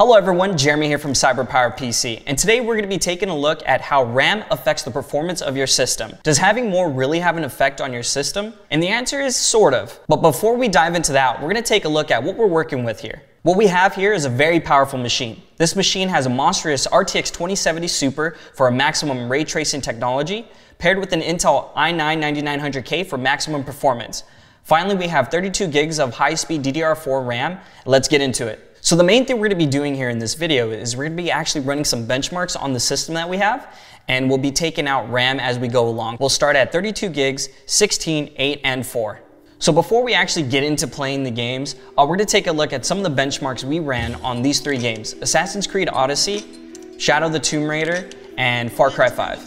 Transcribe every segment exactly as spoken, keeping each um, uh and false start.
Hello everyone, Jeremy here from CyberPowerPC, and today we're going to be taking a look at how RAM affects the performance of your system. Does having more really have an effect on your system? And the answer is sort of. But before we dive into that, we're going to take a look at what we're working with here. What we have here is a very powerful machine. This machine has a monstrous R T X twenty seventy Super for a maximum ray tracing technology, paired with an Intel i nine ninety-nine hundred K for maximum performance. Finally, we have thirty-two gigs of high-speed D D R four RAM. Let's get into it. So the main thing we're going to be doing here in this video is we're going to be actually running some benchmarks on the system that we have, and we'll be taking out RAM as we go along. We'll start at thirty-two gigs, sixteen, eight, and four. So before we actually get into playing the games, uh, we're going to take a look at some of the benchmarks we ran on these three games: Assassin's Creed Odyssey, Shadow the Tomb Raider, and Far Cry five.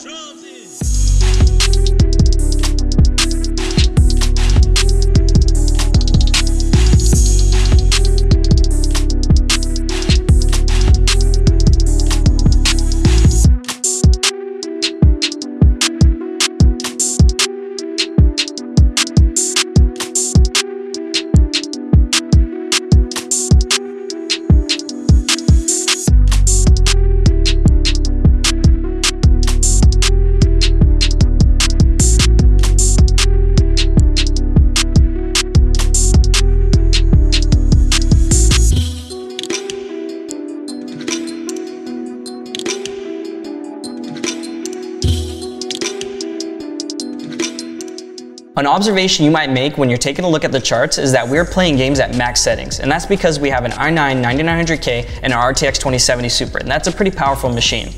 An observation you might make when you're taking a look at the charts is that we're playing games at max settings, and that's because we have an i nine ninety-nine hundred K and an R T X twenty seventy Super, and that's a pretty powerful machine.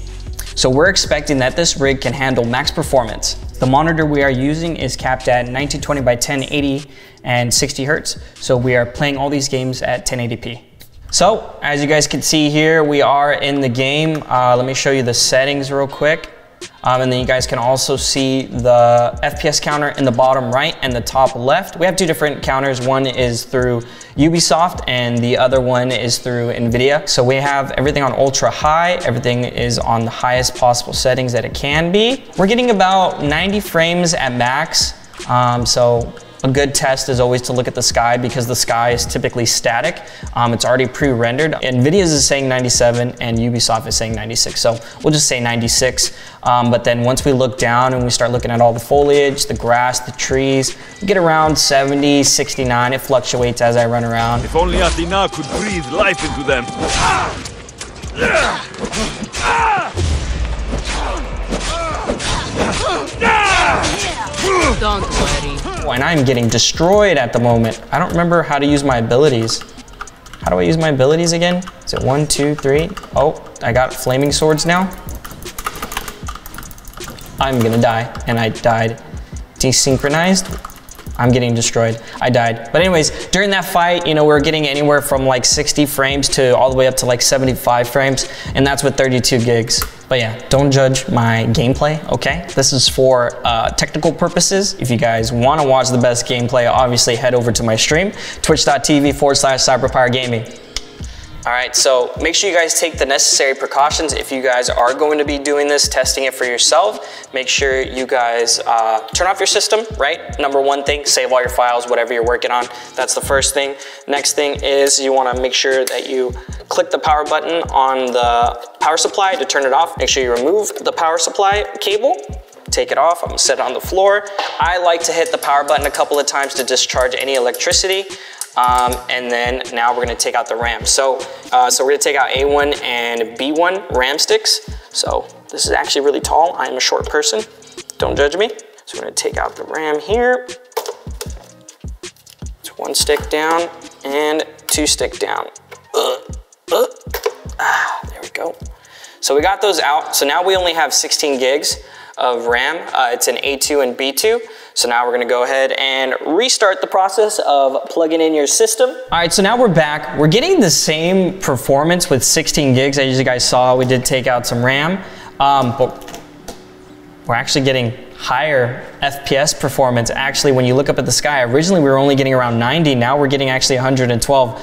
So we're expecting that this rig can handle max performance. The monitor we are using is capped at nineteen twenty by ten eighty and sixty hertz, so we are playing all these games at ten eighty p. So as you guys can see here, we are in the game. Uh, let me show you the settings real quick. Um, and then you guys can also see the F P S counter in the bottom right and the top left. We have two different counters. One is through Ubisoft and the other one is through NVIDIA. So we have everything on ultra high. Everything is on the highest possible settings that it can be. We're getting about ninety frames at max. Um, so a good test is always to look at the sky, because the sky is typically static. Um, it's already pre-rendered. NVIDIA's is saying ninety-seven and Ubisoft is saying ninety-six. So we'll just say ninety-six. Um, but then once we look down and we start looking at all the foliage, the grass, the trees, we get around seventy, sixty-nine. It fluctuates as I run around. If only Athena could breathe life into them. Ah! Ah! Ah! Ah! Don't worry. And I'm getting destroyed at the moment. I don't remember how to use my abilities. How do I use my abilities again? Is it one, two, three? Oh, I got flaming swords now. I'm gonna die, and I died. Desynchronized. I'm getting destroyed. I died. But anyways, during that fight, you know, we were getting anywhere from like sixty frames to all the way up to like seventy-five frames, and that's with thirty-two gigs. But yeah, don't judge my gameplay, okay? This is for uh, technical purposes. If you guys want to watch the best gameplay, obviously head over to my stream, twitch dot t v forward slash cyberpowergaming. All right, so make sure you guys take the necessary precautions. If you guys are going to be doing this, testing it for yourself, make sure you guys uh, turn off your system, right? Number one thing, save all your files, whatever you're working on. That's the first thing. Next thing is you wanna make sure that you click the power button on the power supply to turn it off. Make sure you remove the power supply cable. Take it off. I'm gonna set it on the floor. I like to hit the power button a couple of times to discharge any electricity. Um, and then now we're gonna take out the RAM. So, uh, so we're gonna take out A one and B one RAM sticks. So this is actually really tall. I'm a short person. Don't judge me. So we're gonna take out the RAM here. It's one stick down and two stick down. Uh, uh, ah, there we go. So we got those out. So now we only have sixteen gigs of RAM. Uh, it's an A two and B two. So now we're gonna go ahead and restart the process of plugging in your system. All right, so now we're back. We're getting the same performance with sixteen gigs. As you guys saw, we did take out some RAM, um, but we're actually getting higher F P S performance. Actually, when you look up at the sky, originally we were only getting around ninety. Now we're getting actually one hundred twelve.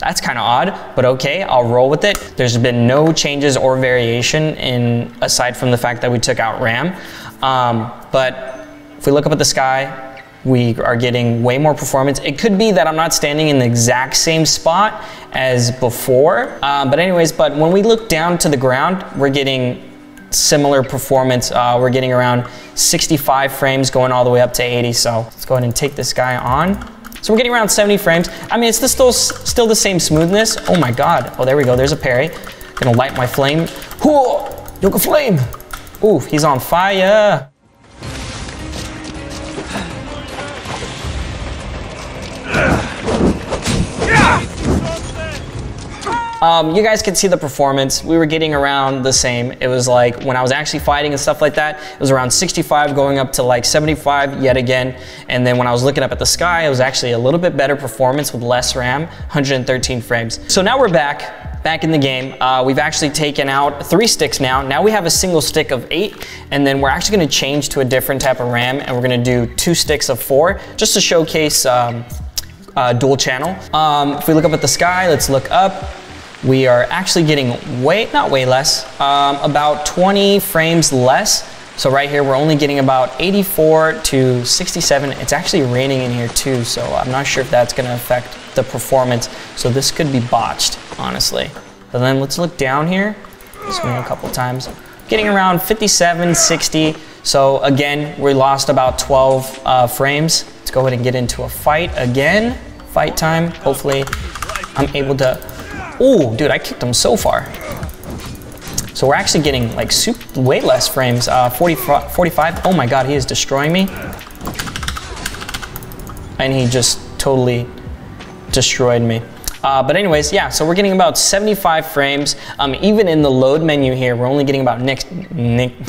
That's kind of odd, but okay, I'll roll with it. There's been no changes or variation in, aside from the fact that we took out RAM, um, but if we look up at the sky, we are getting way more performance. It could be that I'm not standing in the exact same spot as before, uh, but anyways, but when we look down to the ground, we're getting similar performance. Uh, we're getting around sixty-five frames going all the way up to eighty. So let's go ahead and take this guy on. So we're getting around seventy frames. I mean, it's the still, still the same smoothness. Oh my God. Oh, there we go. There's a parry. Gonna light my flame. Whoa, Yoga Flame. Ooh, he's on fire. Um, you guys can see the performance. We were getting around the same. It was like when I was actually fighting and stuff like that, it was around sixty-five going up to like seventy-five yet again. And then when I was looking up at the sky, it was actually a little bit better performance with less RAM, one hundred thirteen frames. So now we're back. Back in the game, uh, we've actually taken out three sticks now. Now we have a single stick of eight, and then we're actually gonna change to a different type of RAM, and we're gonna do two sticks of four, just to showcase um, uh, dual channel. Um, if we look up at the sky, let's look up. We are actually getting way, not way less, um, about twenty frames less. So right here, we're only getting about eighty-four to sixty-seven. It's actually raining in here too, so I'm not sure if that's gonna affect the performance. So this could be botched, honestly. But then let's look down here, swing a couple times. Getting around fifty-seven, sixty. So again, we lost about twelve uh, frames. Let's go ahead and get into a fight again. Fight time, hopefully I'm able to, ooh, dude, I kicked him so far. So we're actually getting like super, way less frames, uh, forty, forty-five. Oh my God, he is destroying me. And he just totally destroyed me. Uh, but anyways, yeah, so we're getting about seventy-five frames. Um, even in the load menu here, we're only getting about next, next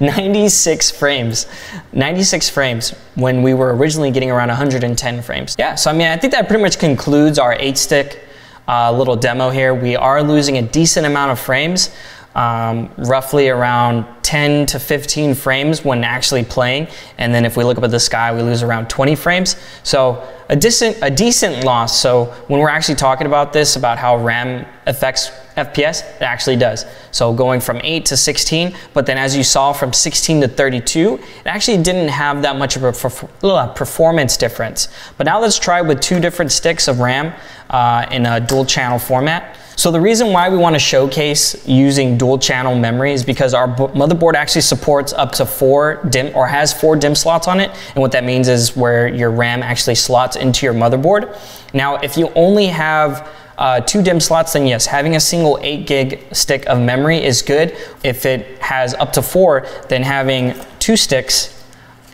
ninety-six frames. ninety-six frames when we were originally getting around one hundred ten frames. Yeah, so I mean, I think that pretty much concludes our eight stick uh, little demo here. We are losing a decent amount of frames. Um, roughly around ten to fifteen frames when actually playing. And then if we look up at the sky, we lose around twenty frames. So a decent, a decent loss. So when we're actually talking about this, about how RAM affects F P S, it actually does. So going from eight to sixteen, but then as you saw from sixteen to thirty-two, it actually didn't have that much of a perf- performance difference. But now let's try with two different sticks of RAM uh, in a dual channel format. So the reason why we want to showcase using dual channel memory is because our motherboard actually supports up to four DIMM or has four DIMM slots on it. And what that means is where your RAM actually slots into your motherboard. Now, if you only have uh, two DIMM slots, then yes, having a single eight gig stick of memory is good. If it has up to four, then having two sticks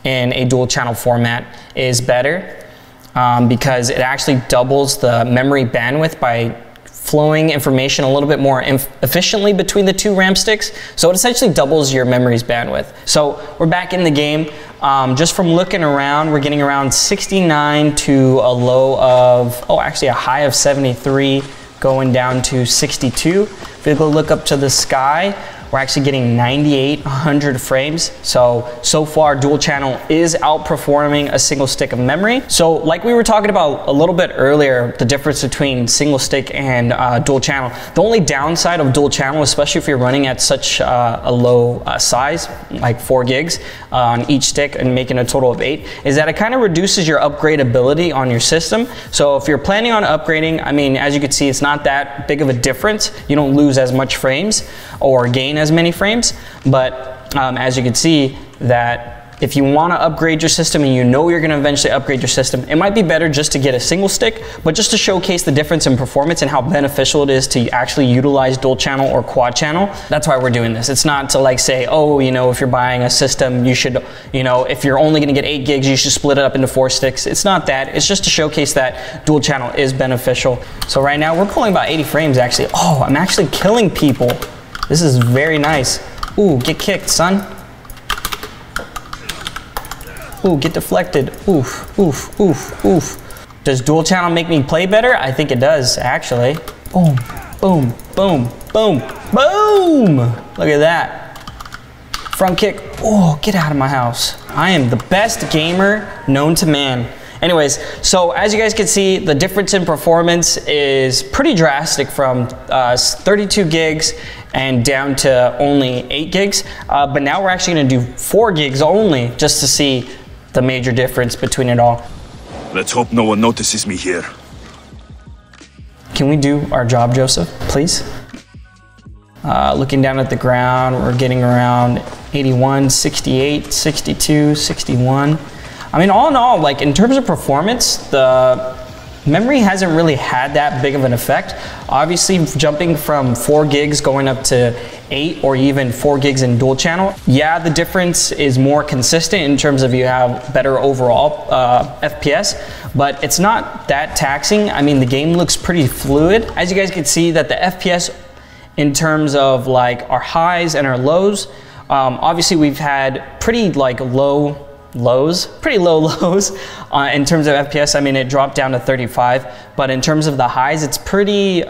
in a dual channel format is better um, because it actually doubles the memory bandwidth by flowing information a little bit more efficiently between the two RAM sticks. So it essentially doubles your memory's bandwidth. So we're back in the game. Um, just from looking around, we're getting around sixty-nine to a low of, oh, actually a high of seventy-three, going down to sixty-two. If we go look up to the sky, we're actually getting ninety-eight, one hundred frames. So, so far dual channel is outperforming a single stick of memory. So like we were talking about a little bit earlier, the difference between single stick and uh, dual channel. The only downside of dual channel, especially if you're running at such uh, a low uh, size, like four gigs uh, on each stick and making a total of eight, is that it kind of reduces your upgradability on your system. So if you're planning on upgrading, I mean, as you can see, it's not that big of a difference. You don't lose as much frames or gain as many frames, but um, as you can see that if you want to upgrade your system and you know you're going to eventually upgrade your system, it might be better just to get a single stick, but just to showcase the difference in performance and how beneficial it is to actually utilize dual channel or quad channel. That's why we're doing this. It's not to like say, oh, you know, if you're buying a system, you should, you know, if you're only going to get eight gigs, you should split it up into four sticks. It's not that. It's just to showcase that dual channel is beneficial. So right now we're pulling about eighty frames actually. Oh, I'm actually killing people. This is very nice. Ooh, get kicked, son. Ooh, get deflected. Oof, oof, oof, oof. Does dual channel make me play better? I think it does, actually. Boom, boom, boom, boom, boom. Look at that. Front kick. Oh, get out of my house. I am the best gamer known to man. Anyways, so as you guys can see, the difference in performance is pretty drastic from uh, thirty-two gigs and down to only eight gigs. Uh, but now we're actually gonna do four gigs only just to see the major difference between it all. Let's hope no one notices me here. Can we do our job, Joseph, please? Uh, looking down at the ground, we're getting around eighty-one, sixty-eight, sixty-two, sixty-one. I mean, all in all, like in terms of performance, the memory hasn't really had that big of an effect. Obviously, jumping from four gigs going up to eight or even four gigs in dual channel, yeah, the difference is more consistent in terms of you have better overall uh, F P S, but it's not that taxing. I mean, the game looks pretty fluid. As you guys can see that the F P S in terms of like our highs and our lows, um, obviously we've had pretty like low lows, pretty low lows uh, in terms of F P S. I mean, it dropped down to thirty-five, but in terms of the highs, it's pretty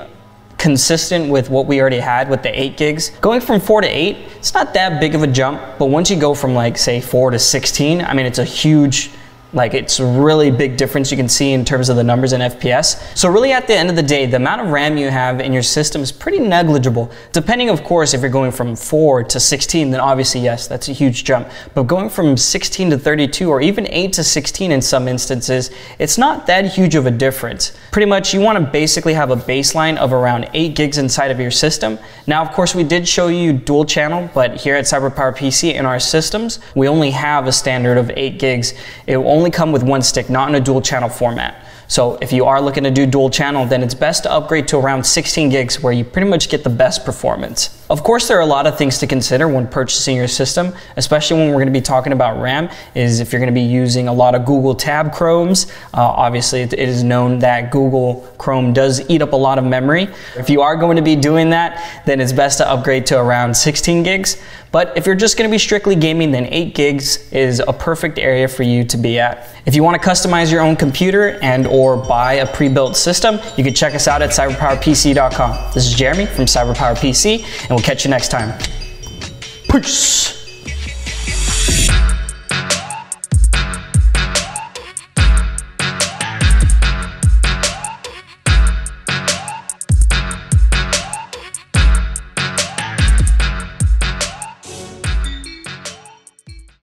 consistent with what we already had with the eight gigs. Going from four to eight, it's not that big of a jump, but once you go from like say four to sixteen, I mean, it's a huge, like it's a really big difference you can see in terms of the numbers in F P S. So really at the end of the day, the amount of RAM you have in your system is pretty negligible. Depending, of course, if you're going from four to sixteen, then obviously, yes, that's a huge jump. But going from sixteen to thirty-two or even eight to sixteen in some instances, it's not that huge of a difference. Pretty much you wanna basically have a baseline of around eight gigs inside of your system. Now, of course, we did show you dual channel, but here at CyberPower P C in our systems, we only have a standard of eight gigs. It only come with one stick, not in a dual channel format. So if you are looking to do dual channel, then it's best to upgrade to around sixteen gigs where you pretty much get the best performance. Of course, there are a lot of things to consider when purchasing your system, especially when we're going to be talking about RAM, is if you're going to be using a lot of Google tab Chromes. Uh, obviously, it is known that Google Chrome does eat up a lot of memory. If you are going to be doing that, then it's best to upgrade to around sixteen gigs. But if you're just going to be strictly gaming, then eight gigs is a perfect area for you to be at. If you want to customize your own computer and or buy a pre-built system, you can check us out at cyberpower P C dot com. This is Jeremy from CyberPower P C, and we'll catch you next time. Peace!